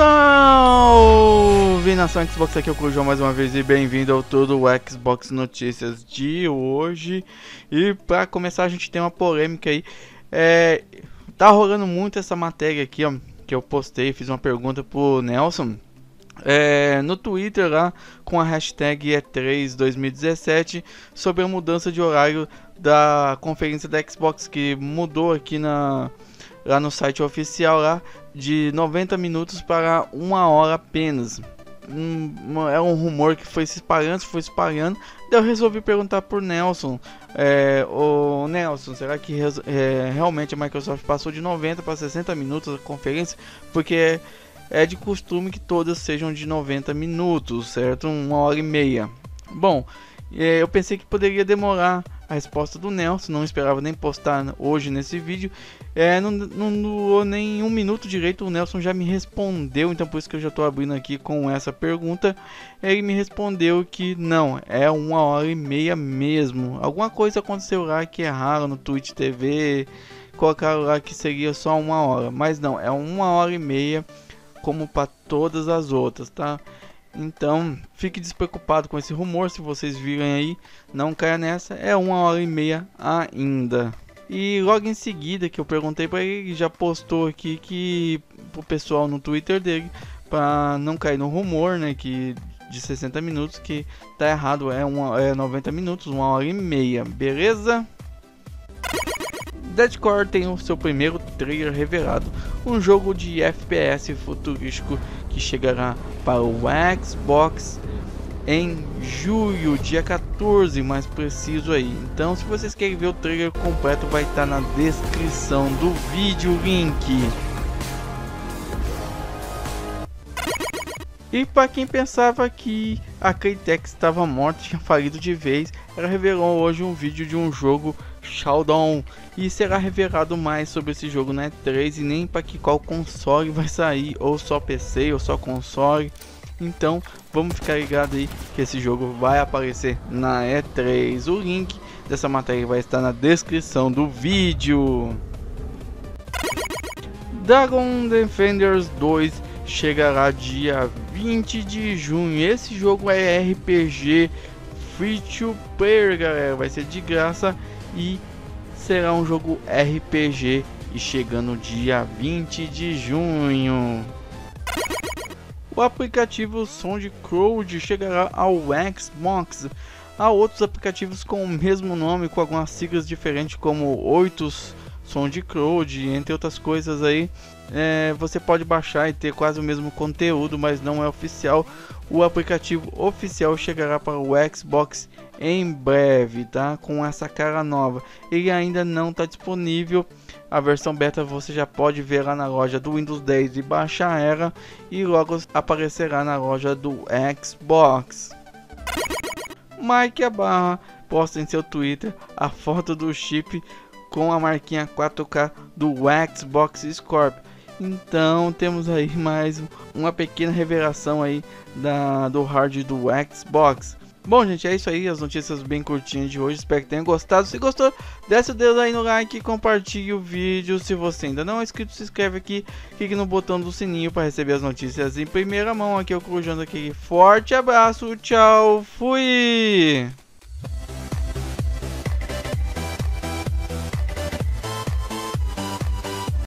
Salve nação Xbox, aqui é o Cujão mais uma vez e bem-vindo ao Tudo Xbox Notícias de hoje. E pra começar a gente tem uma polêmica aí, tá rolando muito essa matéria aqui, ó, que eu postei, fiz uma pergunta pro Nelson no Twitter lá com a hashtag E3 2017 sobre a mudança de horário da conferência da Xbox, que mudou aqui lá no site oficial lá de 90 minutos para 1 hora apenas. É um rumor que foi se espalhando. Daí eu resolvi perguntar por Nelson. Ô Nelson, será que realmente a Microsoft passou de 90 para 60 minutos a conferência? Porque é de costume que todas sejam de 90 minutos, certo? 1 hora e meia. Bom, eu pensei que poderia demorar a resposta do Nelson, não esperava nem postar hoje nesse vídeo. Não durou nem 1 minuto direito, o Nelson já me respondeu, então por isso que eu já estou abrindo aqui com essa pergunta. Ele me respondeu que não, é 1 hora e meia mesmo. Alguma coisa aconteceu lá que erraram no Twitch TV, colocaram lá que seria só 1 hora, mas não, é 1 hora e meia como para todas as outras, tá? Então fique despreocupado com esse rumor, se vocês virem aí, não caia nessa, é 1 hora e meia ainda. E logo em seguida que eu perguntei para ele, já postou aqui que o pessoal no Twitter dele, para não cair no rumor, né, que de 60 minutos, que tá errado, é 90 minutos, 1 hora e meia, beleza? DeadCore tem o seu primeiro trailer revelado, um jogo de FPS futurístico que chegará para o Xbox em julho, dia 14, mais preciso aí. Então, se vocês querem ver o trailer completo, vai estar na descrição do vídeo o link. E para quem pensava que a Crytek estava morta, tinha falido de vez, ela revelou hoje um vídeo de um jogo Showdown, e será revelado mais sobre esse jogo na E3 e nem para que qual console vai sair, ou só PC ou só console. Então vamos ficar ligado aí que esse jogo vai aparecer na E3. O link dessa matéria vai estar na descrição do vídeo. Dungeon Defenders 2 chegará dia 20 de junho. Esse jogo é RPG free to play, galera, vai ser de graça e será um jogo RPG e chegando dia 20 de junho. O aplicativo SoundCloud chegará ao Xbox. Há outros aplicativos com o mesmo nome com algumas siglas diferentes, como 8 SoundCloud, entre outras coisas aí. Você pode baixar e ter quase o mesmo conteúdo, mas não é oficial. O aplicativo oficial chegará para o Xbox em breve, tá? Com essa cara nova. Ele ainda não está disponível. A versão beta você já pode ver lá na loja do Windows 10 e baixar ela, e logo aparecerá na loja do Xbox. Mike Abarra posta em seu Twitter a foto do chip com a marquinha 4K do Xbox Scorpio. Então temos aí mais uma pequena revelação aí do hard do Xbox. Bom gente, é isso aí, as notícias bem curtinhas de hoje, espero que tenham gostado. Se gostou, desce o dedo aí no like, compartilhe o vídeo. Se você ainda não é inscrito, se inscreve aqui, clique no botão do sininho para receber as notícias em primeira mão. Aqui é o Cujão, aquele forte abraço, tchau, fui!